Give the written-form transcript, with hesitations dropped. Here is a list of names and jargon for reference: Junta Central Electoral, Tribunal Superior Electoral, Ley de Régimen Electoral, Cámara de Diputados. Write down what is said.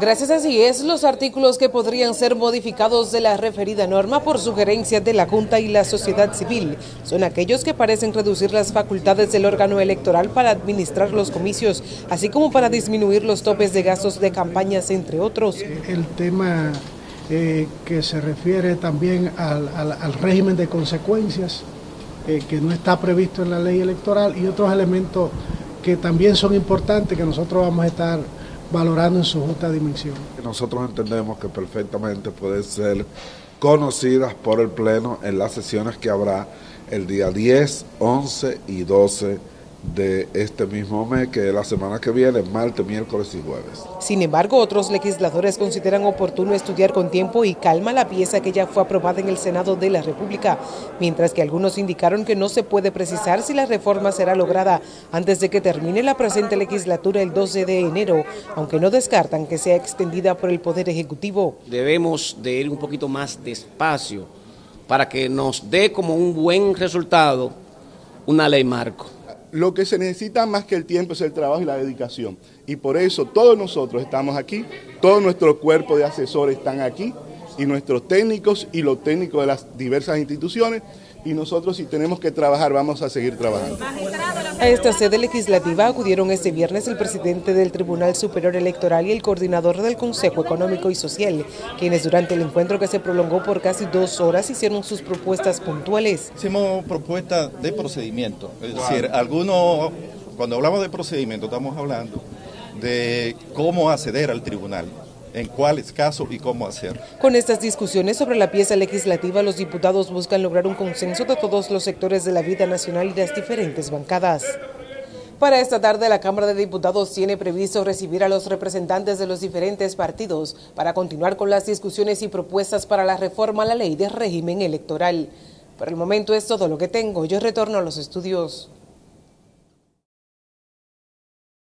Gracias así es los artículos que podrían ser modificados de la referida norma por sugerencia de la Junta y la sociedad civil son aquellos que parecen reducir las facultades del órgano electoral para administrar los comicios, así como para disminuir los topes de gastos de campañas, entre otros. El tema que se refiere también al régimen de consecuencias, que no está previsto en la ley electoral, y otros elementos que también son importantes, que nosotros vamos a estar valorando en su justa dimensión. Nosotros entendemos que perfectamente pueden ser conocidas por el Pleno en las sesiones que habrá el día 10, 11 y 12 de este mismo mes, que es la semana que viene, martes, miércoles y jueves. Sin embargo, otros legisladores consideran oportuno estudiar con tiempo y calma la pieza que ya fue aprobada en el Senado de la República, mientras que algunos indicaron que no se puede precisar si la reforma será lograda antes de que termine la presente legislatura el 12 de enero, aunque no descartan que sea extendida por el Poder Ejecutivo. Debemos de ir un poquito más despacio para que nos dé como un buen resultado una ley marco. Lo que se necesita más que el tiempo es el trabajo y la dedicación, y por eso todos nosotros estamos aquí, todo nuestro cuerpo de asesores están aquí, y nuestros técnicos y los técnicos de las diversas instituciones, y nosotros si tenemos que trabajar vamos a seguir trabajando. A esta sede legislativa acudieron este viernes el presidente del Tribunal Superior Electoral y el coordinador del Consejo Económico y Social, quienes durante el encuentro que se prolongó por casi 2 horas hicieron sus propuestas puntuales. Hicimos propuestas de procedimiento, es decir, algunos, cuando hablamos de procedimiento estamos hablando de cómo acceder al tribunal, en cuáles casos y cómo hacer. Con estas discusiones sobre la pieza legislativa, los diputados buscan lograr un consenso de todos los sectores de la vida nacional y de las diferentes bancadas. Para esta tarde, la Cámara de Diputados tiene previsto recibir a los representantes de los diferentes partidos para continuar con las discusiones y propuestas para la reforma a la Ley de Régimen Electoral. Por el momento es todo lo que tengo. Yo retorno a los estudios.